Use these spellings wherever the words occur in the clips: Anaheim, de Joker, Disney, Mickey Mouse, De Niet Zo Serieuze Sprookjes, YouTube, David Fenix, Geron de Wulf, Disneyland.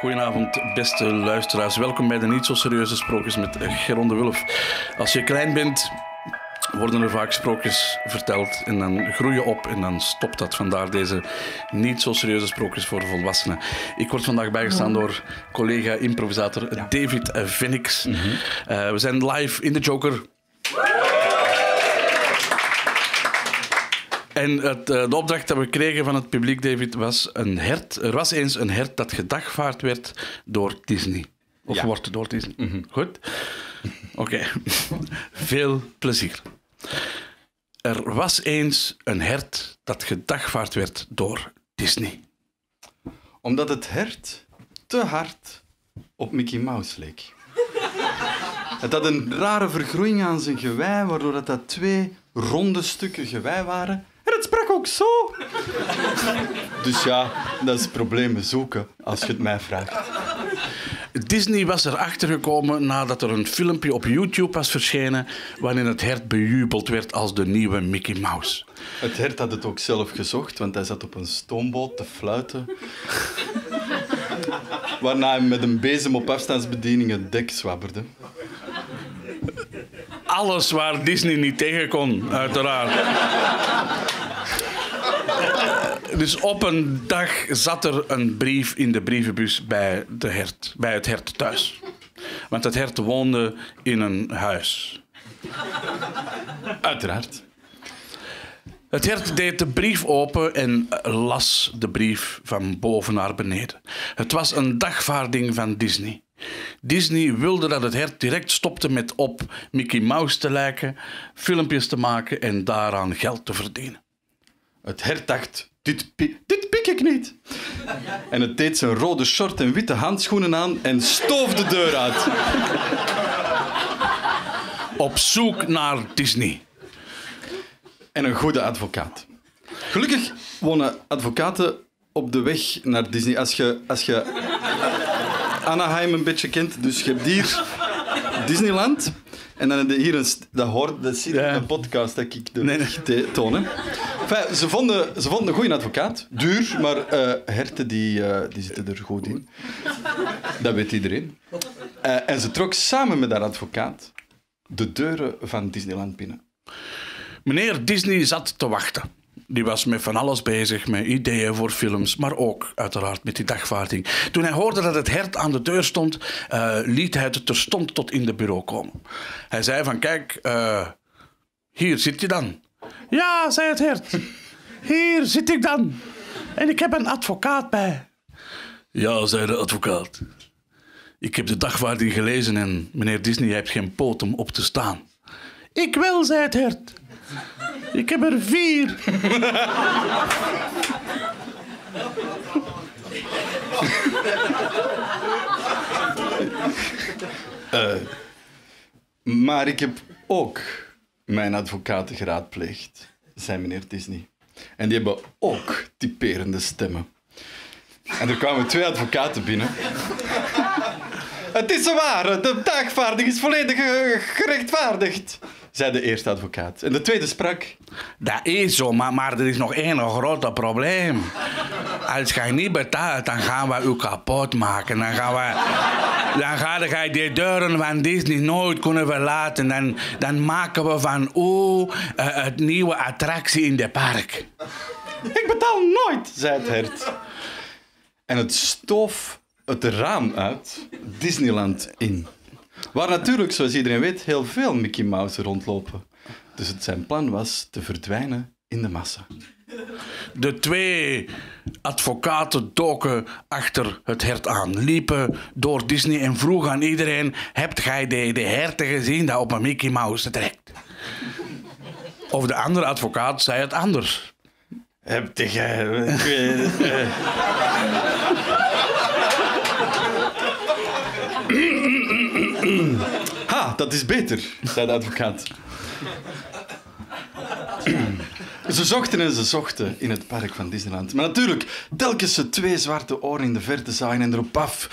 Goedenavond, beste luisteraars. Welkom bij de niet zo serieuze sprookjes met Geron de Wulf. Als je klein bent, worden er vaak sprookjes verteld en dan groei je op en dan stopt dat. Vandaar deze niet zo serieuze sprookjes voor volwassenen. Ik word vandaag bijgestaan door collega-improvisator David Fenix. We zijn live in de Joker. En de opdracht dat we kregen van het publiek, David, was een hert. Er was eens een hert dat gedagvaard werd door Disney. Of wordt door Disney. Goed. Oké. Veel plezier. Er was eens een hert dat gedagvaard werd door Disney. Omdat het hert te hard op Mickey Mouse leek. Het had een rare vergroeiing aan zijn gewei, waardoor dat twee ronde stukken gewei waren. En het sprak ook zo. Dus ja, dat is problemen zoeken, als je het mij vraagt. Disney was erachter gekomen nadat er een filmpje op YouTube was verschenen waarin het hert bejubeld werd als de nieuwe Mickey Mouse. Het hert had het ook zelf gezocht, want hij zat op een stoomboot te fluiten. Waarna hij met een bezem op afstandsbediening het dek zwabberde. Alles waar Disney niet tegen kon, uiteraard. Dus op een dag zat er een brief in de brievenbus bij, bij het hert thuis. Want het hert woonde in een huis. Uiteraard. Het hert deed de brief open en las de brief van boven naar beneden. Het was een dagvaarding van Disney. Disney wilde dat het hert direct stopte met op Mickey Mouse te lijken, filmpjes te maken en daaraan geld te verdienen. Het hert dacht, dit pik ik niet. En het deed zijn rode short en witte handschoenen aan en stoof de deur uit. Op zoek naar Disney. En een goede advocaat. Gelukkig wonen advocaten op de weg naar Disney. Als je Anaheim een beetje kent, dus je hebt hier Disneyland. En dan heb je hier een... Dat zie je in de podcast dat ik de toon. Enfin, ze vonden een goede advocaat. Duur, maar herten die zitten er goed in. Dat weet iedereen. En ze trok samen met haar advocaat de deuren van Disneyland binnen. Meneer Disney zat te wachten. Die was met van alles bezig, met ideeën voor films, maar ook uiteraard met die dagvaarding. Toen hij hoorde dat het hert aan de deur stond, liet hij het terstond tot in de bureau komen. Hij zei van, kijk, hier zit je dan. Ja, zei het hert, hier zit ik dan. En ik heb een advocaat bij. Ja, zei de advocaat. Ik heb de dagvaarding gelezen en meneer Disney, jij hebt geen poot om op te staan. Ik wel, zei het hert. Ik heb er 4. Maar ik heb ook mijn advocaten geraadpleegd, zei meneer Disney. En die hebben ook typerende stemmen. En er kwamen 2 advocaten binnen. Het is zo waar, de dagvaarding is volledig gerechtvaardigd, zei de eerste advocaat. En de tweede sprak... Dat is zo, maar er is nog één groot probleem. Als je niet betaalt, dan gaan we u kapot maken. Dan ga je die deuren van Disney nooit kunnen verlaten. Dan maken we van u het nieuwe attractie in de park. Ik betaal nooit, zei het hert. En het stoof het raam uit Disneyland in. Waar natuurlijk, zoals iedereen weet, heel veel Mickey Mouse rondlopen. Dus zijn plan was te verdwijnen in de massa. De 2 advocaten doken achter het hert aan, liepen door Disney en vroegen aan iedereen: hebt gij de herten gezien dat op een Mickey Mouse trekt? Of de andere advocaat zei het anders. Heb jij... Ha, dat is beter, zei de advocaat. Ze zochten en ze zochten in het park van Disneyland. Maar natuurlijk, telkens ze 2 zwarte oren in de verte zagen en erop af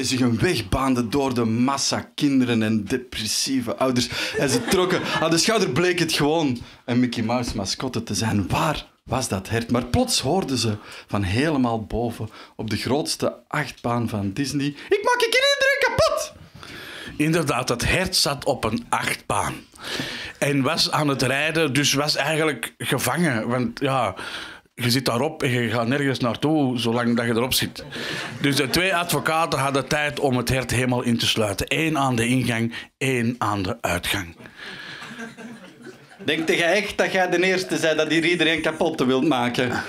zich een weg baanden door de massa kinderen en depressieve ouders. En ze trokken aan de schouder bleek het gewoon een Mickey Mouse mascotte te zijn. Waar was dat hert. Maar plots hoorden ze van helemaal boven op de grootste achtbaan van Disney: ik maak je kinderen kapot! Inderdaad, het hert zat op een achtbaan. En was aan het rijden, dus was eigenlijk gevangen. Want ja, je zit daarop en je gaat nergens naartoe zolang dat je erop zit. Dus de twee advocaten hadden tijd om het hert helemaal in te sluiten. Eén aan de ingang, één aan de uitgang. Denk je echt dat jij de eerste bent dat hier iedereen kapot wilt maken?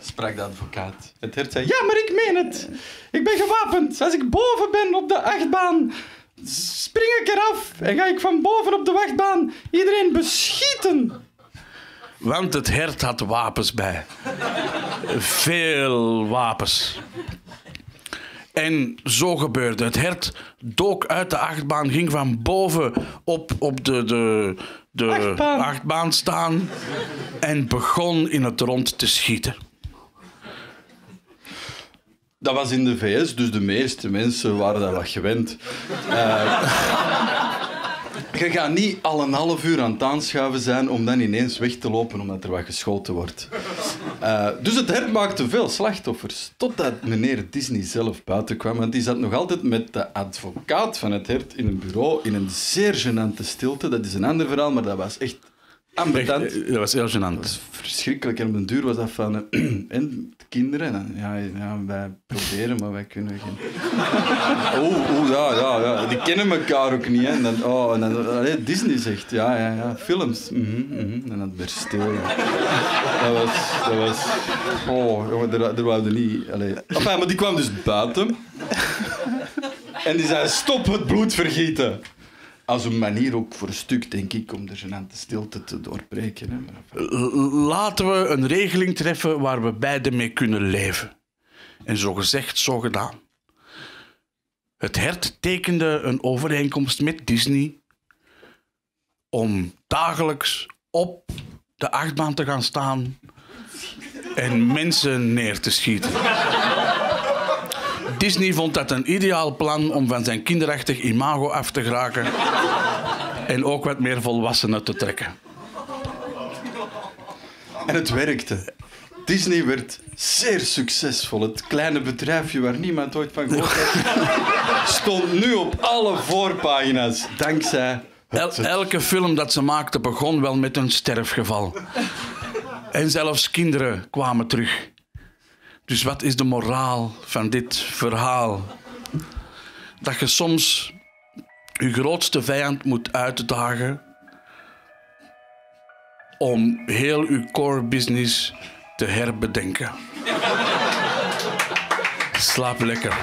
Sprak de advocaat. Het hert zei: ja, maar ik meen het. Ik ben gewapend. Als ik boven ben op de achtbaan, spring ik eraf en ga ik van boven op de wachtbaan iedereen beschieten. Want het hert had wapens bij. Veel wapens. En zo gebeurde. Het hert dook uit de achtbaan, ging van boven op de achtbaan staan en begon in het rond te schieten. Dat was in de VS, dus de meeste mensen waren dat wat gewend. Je gaat niet al een half uur aan het aanschuiven zijn om dan ineens weg te lopen omdat er wat geschoten wordt. Dus het hert maakte veel slachtoffers. Totdat meneer Disney zelf buiten kwam. Want die zat nog altijd met de advocaat van het hert in een bureau in een zeer gênante stilte. Dat is een ander verhaal, maar dat was echt ambetant. Echt, dat was heel gênant. Dat was verschrikkelijk. En op den duur was dat van... en kinderen? En, ja, wij proberen, maar wij kunnen geen... ja. Die kennen elkaar ook niet. Hè. En dan, Disney zegt, ja, films. En dat werd stil. Ja. Dat was... Oh, jongen, daar wou je niet... Enfin, maar die kwam dus buiten. En die zei: stop het bloed vergieten. Als een manier ook voor een stuk, denk ik, om de gênante stilte te doorbreken. Hè. Laten we een regeling treffen waar we beiden mee kunnen leven. En zo gezegd, zo gedaan. Het hert tekende een overeenkomst met Disney om dagelijks op de achtbaan te gaan staan en mensen neer te schieten. Disney vond dat een ideaal plan om van zijn kinderachtig imago af te geraken en ook wat meer volwassenen te trekken. En het werkte. Disney werd zeer succesvol. Het kleine bedrijfje waar niemand ooit van gehoord had, stond nu op alle voorpagina's dankzij... Elke film dat ze maakte begon wel met een sterfgeval. En zelfs kinderen kwamen terug. Dus wat is de moraal van dit verhaal? Dat je soms je grootste vijand moet uitdagen om heel je core business te herbedenken. Slaap lekker.